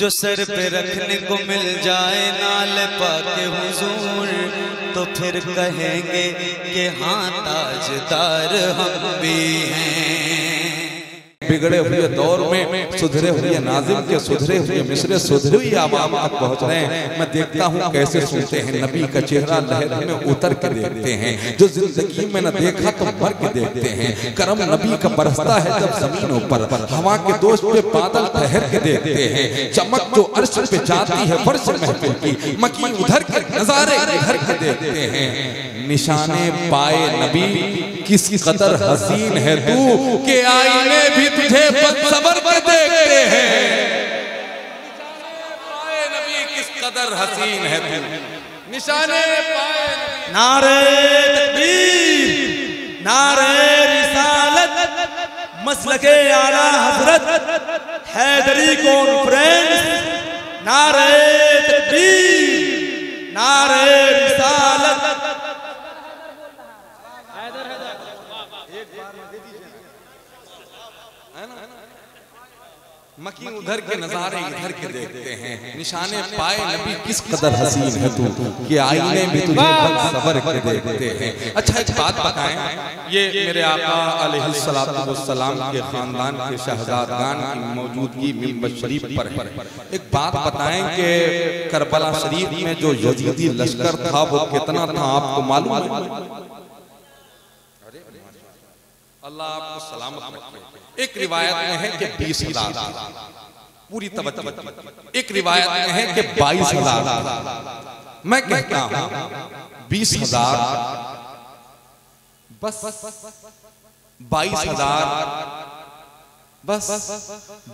जो सर पे रखने को मिल जाए नाल पाके हुजूर, तो फिर कहेंगे कि हाँ ताजदार हम भी हैं। बिगड़े हुए दौर में सुधरे हुए नाजिम के सुधरे हुए मिसरे सुधरे हुई आवाम तक पहुँच रहे हैं। मैं देखता हूँ कैसे सुनते हैं, नबी का चेहरा लहर में उतर के देखते हैं, जो जिंदगी में न देखा तो भर के देखते हैं। करम नबी का बरसता है जब जमीनों पर, हवा के दोष पे बादल ठहर के देखते हैं। चमक जो अर्श पे जाती है फर्श महफिल की, मकी उधर के नजारे इधर के देखते हैं। निशाने पाए नबी किस कदर हसीन है तू, के आईने भी तुझे बदसबर पर देखते हैं। निशाने पाए नबी किस कदर हसीन है तू, निशाने पाए। नारे तकबीर, नारे रिसालत, मसलके आला हजरत, हैदरी कॉन्फ्रेंस। नारे तकबीर, नारे रिसालत। मकी उधर के नजारे इधर के देखते हैं। निशाने पाए नबी किस कदर हसीन है तू, कि आईने भी तुझे बदसबर के देखते हैं। अच्छा एक बात बताएं, ये मेरे आका अलैहिस्सलातु वस्सलाम के खानदान के शहजादान की मौजूदगी मिंबर शरीफ पर है। एक बात बताएं कि करबला शरीफ में जो यजीदी लश्कर था वो कितना था, आपको मालूम है? अल्लाह आपको सलामत रखे। एक रिवायत में है कि 20,000, पूरी तवज्जो। एक रिवायत में है कि 22,000। मैं कहता हूँ 20,000 बस, 22,000 बस,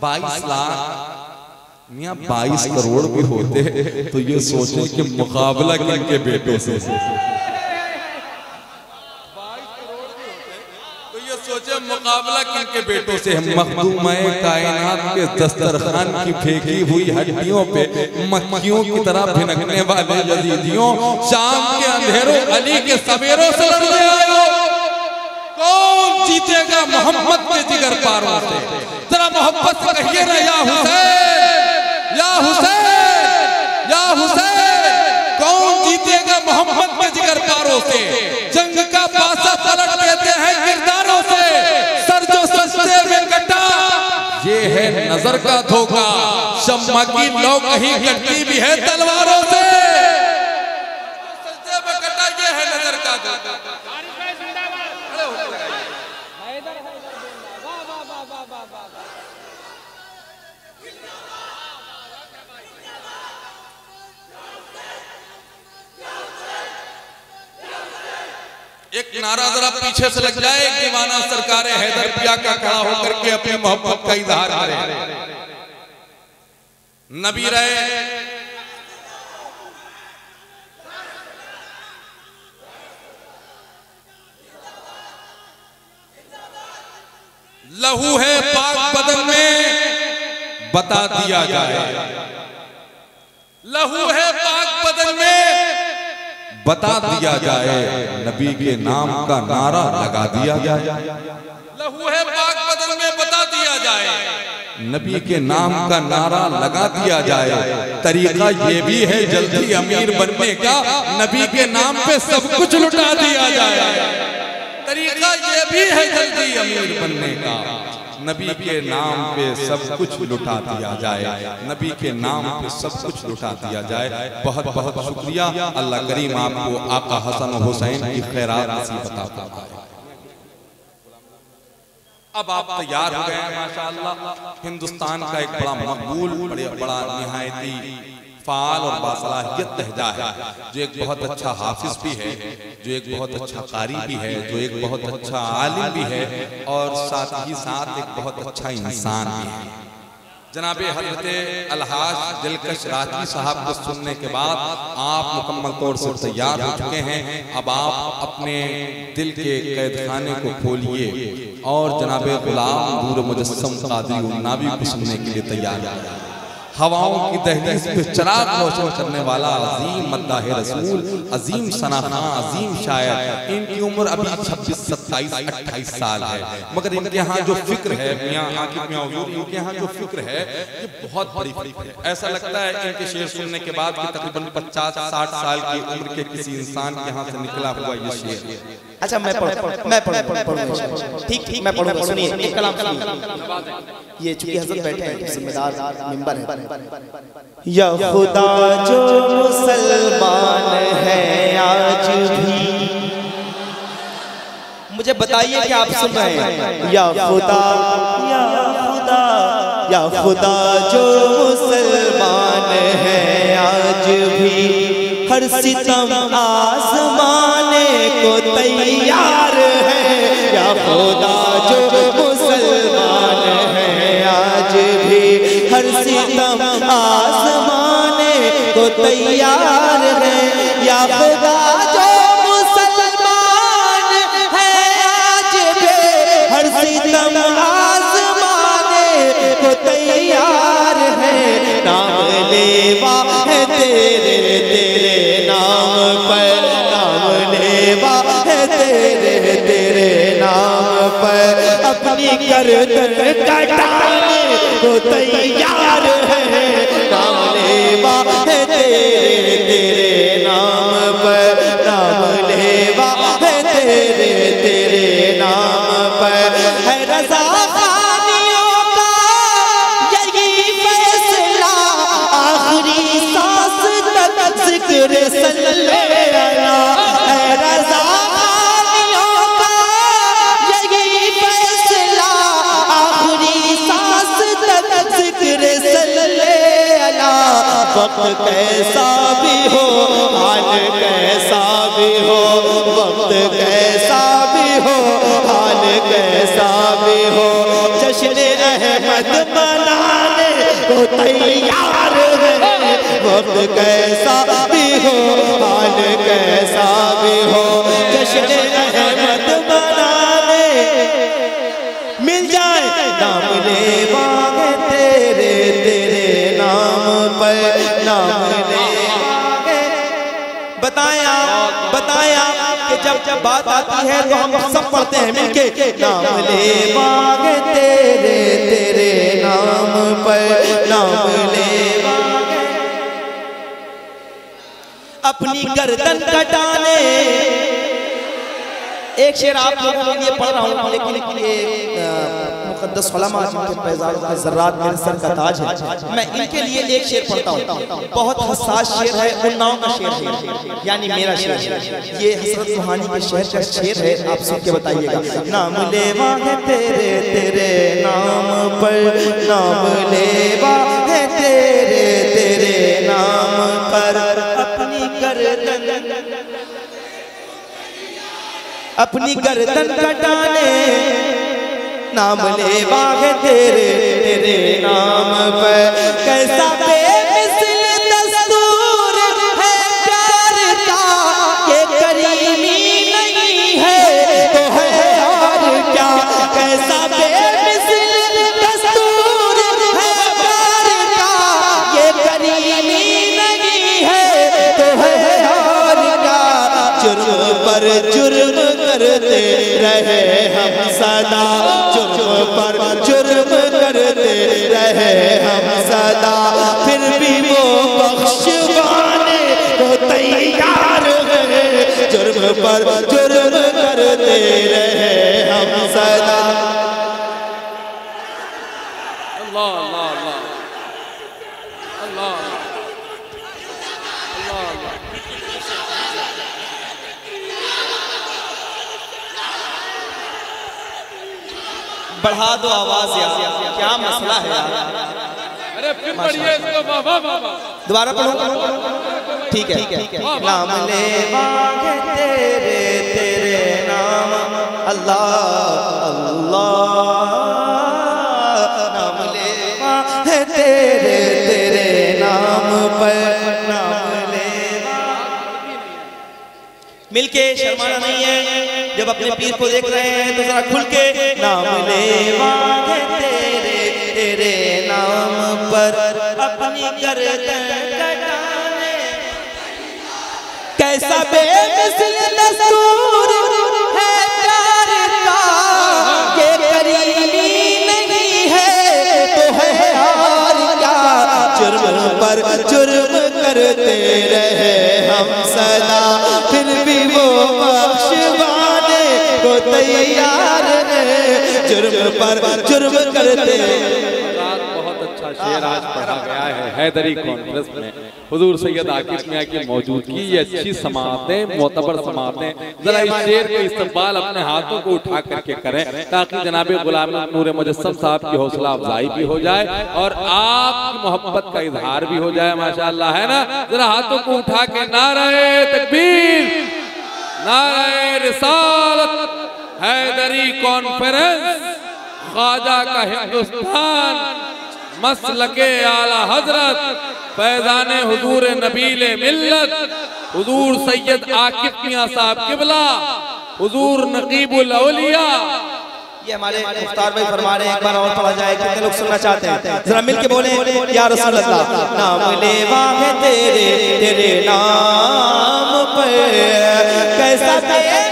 22 लाख। मियाँ 22 करोड़ भी होते तो ये सोचें कि मुकाबला किनके बेटों से। मुकाबला किनके बेटों से। मखदूमाए कायनात के दस्तरखान की फेंकी हुई हड्डियों पे मक्खियों की तरह भिनकने वाले यजीदियों, शाम के अंधेरों अली के सवेरों से लड़ने आयो। कौन जीतेगा मोहम्मद के जिगर पारों से? जरा मोहब्बत से कहिए ना, या हुसैन, या हुसैन, या हुसैन। कौन जीतेगा मोहम्मद के जिगर पारों से? जंग का पासा पलट देते हैं किरदारों से। ये है नजर का धोखा, शम्मा की लो कहीं कटती भी है तलवारों से। ये है नजर का धोखा। एक नारा जरा पीछे से लग जाए, दीवाना सरकारे हैदर पिया का खड़ा होकर के अपने मोहब्बत का इजहार करे। नबी रहे, लहू है पाक बदन में, बता दिया जाए। लहू है पाक बदन में, बता दिया जाए। नबी के नाम का नारा लगा दिया जाए। लहू है पाक बदन में, बता दिया जाए। नबी के नाम का नारा लगा दिया जाए। तरीका ये भी है जल्दी अमीर बनने का, नबी के नाम पे सब कुछ लुटा दिया जाए। तरीका ये भी है जल्दी अमीर बनने का, नबी के नाम पे सब कुछ लुटा दिया जाए। नबी के नाम पे सब कुछ लुटा दिया जाए। बहुत बहुत शुक्रिया। अल्लाह करीम आपको आपका हसन हुसैन की खैरात नसीब अता फरमाए। अब आप तैयार हो गए माशाअल्लाह। हिंदुस्तान का एक बड़ा मकबूल, बड़ा निहायती फाल और बासलाहियत तहजा है, जो एक बहुत अच्छा हाफिज भी है, जो एक बहुत अच्छा कारी भी है, जो एक बहुत अच्छा आलिम भी है, और साथ ही साथ एक बहुत अच्छा इंसान भी है। जनाबे हजरत अलहाज दिलकश राठी साहब को सुनने के बाद आप मुकम्मल तौर से तैयार हो चुके हैं। अब आप अपने दिल के कैदखाने को खोलिए और जनाबे गुलाम नूर मुजस्सम कादरी उन्नावी को सुनने के लिए तैयार हो जाए। हवाओं की दहलीज पे चिराग रोशन करने वाला अजीम मद्दाह रसूल, अजीम सनाखा, अजीम शायर। इनकी उम्र अभी 26, 27, 28 साल है, मगर इनके यहाँ जो फिक्र है, इनके यहाँ जो फिक्र है ये बहुत बड़ी फिक्र है। ऐसा लगता है इनके शेर सुनने के बाद कि तकरीबन 50-60 साल की उम्र के किसी इंसान के यहाँ से निकला हुआ ये शेर। अच्छा मैं पढ़ूं, ठीक मैं पढ़ूंगा। सुनिए ये चूंकि हजरत बैठे हैं जिम्मेदार मेंबर हैं। या खुदा जो मुसलमान है आज भी, मुझे बताइए कि आप सुन रहे हैं। या खुदा, या खुदा, या खुदा जो मुसलमान है आज भी, हर सितम आजमाने को तैयार है। या खुदा जो मुसलमान है आज भी, हर सितम आजमाने को तैयार है। या खुदा जो मुसलमान है आज भी, हर सितम आजमाने को तैयार है। नाम लेवा है तेरे, तेरे नाम पर नाम लेवा है तेरे, तेरे नाम पर अपनी गर्दन कटाने को तैयार है। नाम लेवा है तेरे, तेरे नाम पर नाम लेवा है तेरे, तेरे नाम पर है। रज़ा खानियों का यही फैसला, आखिरी सांस तक ज़िक्र सल्ले आला है। रज़ा वक्त कैसा भी हो, हाल कैसा भी हो, वक्त कैसा भी हो, हाल कैसा भी हो, जश्न अहमद मनाने को तैयार है। वक्त कैसा भी हो, हाल कैसा भी हो, जश्न अहमद मनाने मिल जाए। नाम लेवा है तेरे, तेरे नाम पर नाम ले। बताया बताया कि जब जब बात आती है तो हम सब पढ़ते हैं मिलके। नाम लेवा है तेरे, तेरे नाम पर नाम लेवा, अपनी गर्दन कटाने। एक शेर आप लोगों के लिए पढ़ रहा हूँ, लेकिन ये मुक़द्दस उलमा जिनके पैजाम के ज़र्रात मेरे सर का ताज है, मैं इनके लिए एक शेर पढ़ता हूँ। बहुत हसास शेर है, उन्नाव का शेर है, यानी मेरा शेर है। ये हसरत रूहानी के शेर का शेर है, आप सुन के बताइएगा। नाम लेवा है तेरे, तेरे नाम पर नाम लेवा है तेरे, तेरे नाम पर अपनी गर्दन, अपनी गर्दन कटाने। नाम लेवा है तेरे, तेरे नाम पर कैसा बेमिसल दस्तूर है प्यार का, के करीमी नहीं है तो है और क्या। कैसा बेमिसल दस्तूर है प्यार का, के करीमी नहीं है तो है और क्या। जुर्म पर जुर्म करते रहे हम सदा, पर जुर्म करते रहे हम सदा, फिर भी वो बख्शवाने को तैयार है। जुर्म पर जुर्म करते रहे हम सदा। अल्लाह अल्लाह अल्लाह अल्लाह बढ़ा दो आवाज यार, क्या मसला है यार। अरे फिर पढ़िए इसको, वाह वाह। दोबारा पढ़ो, ठीक है ठीक है। नाम लेवा है तेरे, तेरे नाम। अल्लाह अल्लाह, नाम लेवा है तेरे, तेरे नाम पर नाम लेवा। मिलके शर्माना नहीं है, जब अपने पीर को देख रहे हैं तो जरा खुल के। नाम लेवा है तेरे, तेरे नाम पर अपनी अपनी गर्दन कटाने कैसा बेमिसल दस्तूर है प्यार का के करीबी नहीं है तो है यार क्या जुर्म पर जुर्म करते रहे हम सदा फिर भी वो बख्शवाने को तैयार है जुर्म पर जुर्म करते शेर आज पढ़ा गया है हैदरी कॉन्फ्रेंस में हुजूर सैयद आकिफ मियां की मौजूदगी। ये अच्छी समाअतें मोतबर समाअतें जरा इस शेर का इस्तेमाल अपने हाथों को उठा करके करें ताकि जनाब गुलाम नूरे मुजस्सम साहब की हौसला अफजाई भी हो जाए और आपकी मोहब्बत का इजहार भी हो जाए। माशाल्लाह है ना, जरा हाथों को उठा के नारे तकबीर नारे रिसालत हैदरी कॉन्फ्रेंस ख्वाजा का हिंदुस्तान मसलके आला हजरत पैदाने हुजूर नबीले मिल्लत हुजूर सैयद आकिफ मियां साहब किबला हुजूर नकीबुल औलिया। ये हमारे मुख्तार भाई फरमा रहे हैं एक बार और पढ़ा जाए, कितने लोग सुनना चाहते हैं? जरा मिलके बोले या रसूल अल्लाह। नाम लेवा है तेरे तेरे नाम पे कैसा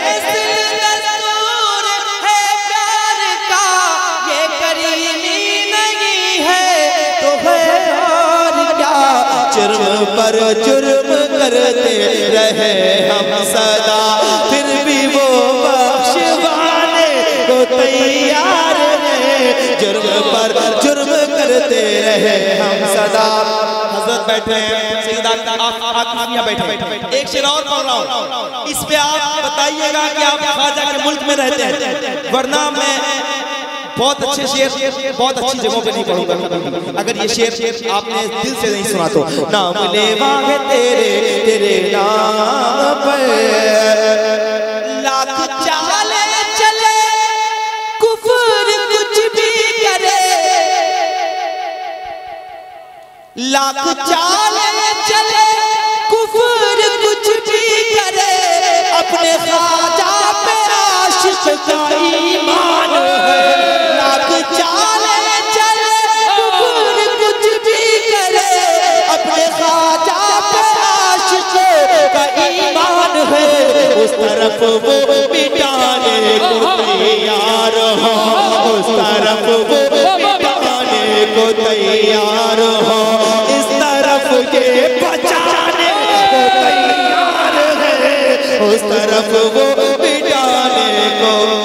पर जुर्म करते रहे हम सदा फिर भी वो बख्शवाने को तैयार है जुर्म पर जुर्म करते रहे हम सदा। हजरत बैठे बैठे एक शेर और बोल रहा हूँ, इस पे आप बताइएगा कि आप ख्वाजा के मुल्क में रहते हैं, वरना मैं बहुत अच्छे शेर बहुत अच्छी जगहों पे नहीं पढ़ूंगा अगर ये शेर आपने दिल से नहीं सुना तो। नाम लेवा है तेरे तेरे नाम पे लाख चाले चले कुफर कुछ भी करे लाख चाले चले कुफर कुछ भी करे अपने ख्वाजा पे आशिक का ईमान है चाले चले कुफर कुछ भी करे अपने ख्वाजा पे आशिक का ईमान है उस तरफ वो मिटाने को तैयार हो उस तरफ वो मिटाने को तैयार हो इस तरफ के बचाने को तैयार है उस तरफ वो मिटाने को।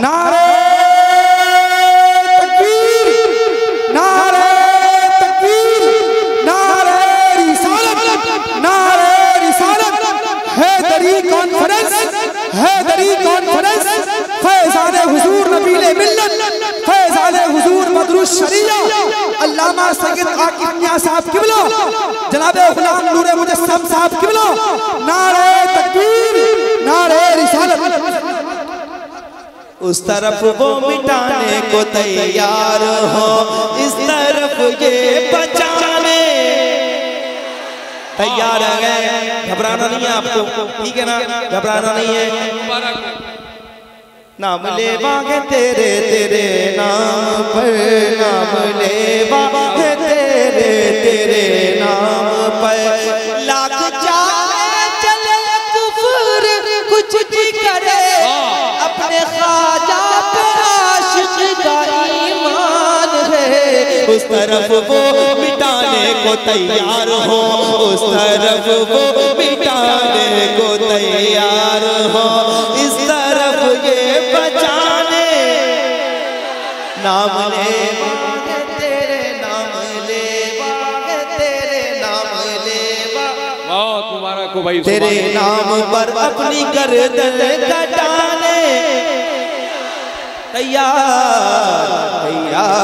नारे तकबीर नारे तकबीर नारे रिसालत नारे रिसालत हैदरी कॉन्फ्रेंस हैदरी कॉन्फ्रेंस फैजान हुजूर नबीले मिल्लत फैजान हुजूर मदरूस शरीया अल्लामा सैयद आकिफ मियां साहब किबला जनाब गुलाम नूरे मुजस्सम साहब किबला। नारे तकबीर नारे रिसालत उस तरफ वो मिटाने को तैयार हो इस तरफ ये बचाने तैयार है। घबराना नहीं है आपको, ठीक है ना, घबराना नहीं है। नाम लेवा है तेरे तेरे नाम पर नाम लेवा है तेरे तेरे नाम पर लाख चाहे चले कुफर कुछ भी करे अपने ख्वाजा पे आशिक का ईमान है उस तरफ वो मिटाने को तैयार हो उस तरफ वो मिटाने को तैयार हो इस तरफ ये बचाने। नाम लेवा है तेरे नाम लेवा है तेरे नाम लेवा बहुत तुम्हारा को भाई तेरे नाम पर अपनी गर्दन कटाने तैयार तैयार।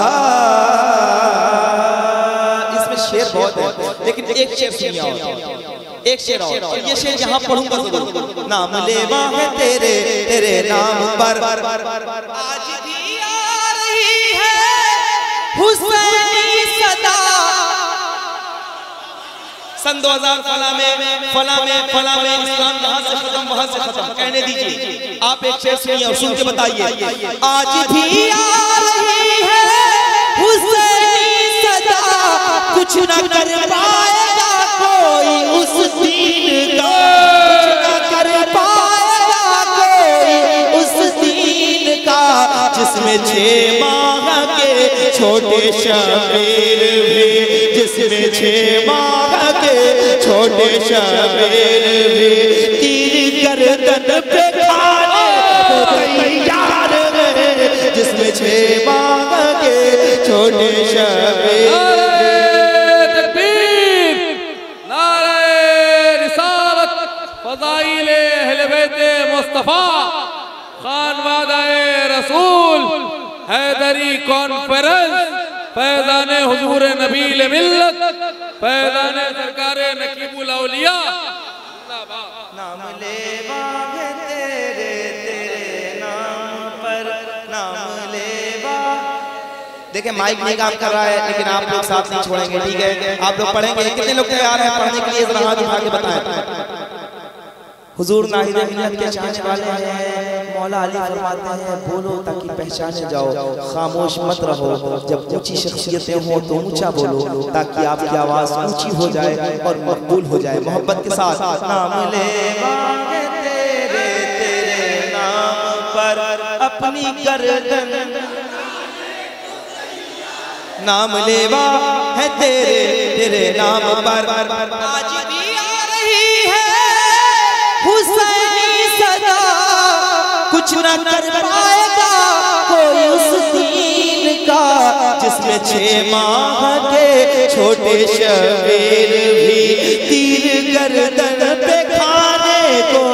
इसमें शेर बहुत है लेकिन एक शेर एक शेर और ये शेर यहाँ पढ़ूंगा। नाम लेवा है तेरे तेरे नाम पर आज भी आ रही है सन 2000 फला में इस्लाम यहाँ से खत्म वहाँ से खत्म कहने दीजिए। आप एक शेर सुनिए और सुन के बताइए। आज भी आ रही है हुसैनी सदा, कुछ न कर पाएगा कोई उस दिन का, कुछ न कर पाएगा कोई उस दिन का, जिसमें 6 माह के छोटे शबीर भी, जिसमें 6 माह के छोटे शबीर भी तीर गर्दन पे खाने को तैयार रहे, जिसमें 6 माह के छोटे शबीर। मुस्तफा खानवादाए रसूल हैदरी कॉन्फ्रेंस पैदाने हुजूर नबील मिल्लत पैदाने सरकारे नकीबुल औलिया। नाम ले वाहे तेरे तेरे नाम पर, नाम ले वाहे। देखिए माइक नहीं काम कर रहा है लेकिन आप लोग साथ नहीं छोड़ेंगे, ठीक है? आप लोग पढ़ेंगे। कितने लोग तैयार हैं पढ़ने के लिए? जरा हाथ उठा के बताएं। हुजूर नाहिद के चाहने वाले हैं। मौला अली फरमाते हैं बोलो ताकि पहचाने जाओ, खामोश मत रहो। जब ऊंची शख्सियतें हो तो ऊंचा बोलो ताकि आपकी आवाज़ ऊंची हो जाए और मकबूल हो जाए। मोहब्बत के साथ नाम ले वाहे तेरे तेरे नाम पर, अपनी गर्दन, नाम ले वाहे तेरे तेरे नाम पर। आज भी आ रही है हुसैनी सदा, कुछ न कर पाएगा कोई उस दिन का, जिसमें 6 माह के छोटे शबीर भी तीर गर्दन पे खाने को।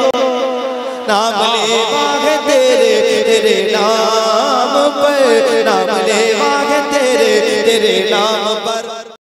नाम ले वाहे तेरे तेरे नाम पर, नाम ले वाहे तेरे तेरे नाम पर।